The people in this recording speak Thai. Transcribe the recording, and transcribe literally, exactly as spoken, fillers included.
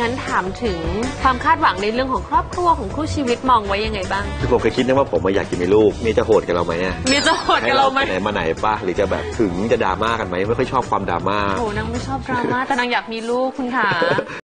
งั้นถามถึงความคาดหวังในเรื่องของครอบครัวของคู่ชีวิตมองไว้ยังไงบ้างคือผมเคยคิดนะว่าผมอยากจะมีลูกมีจะโหดกับเราไหมเนี่ยมีจะโหดกับเราไหมไหนมาไหนป้าหรือจะแบบถึงจะดราม่ากันไหมไม่ค่อยชอบความดราม่าโอ้นางไม่ชอบดราม่าแต่นางอยากมีลูกคุณค่ะ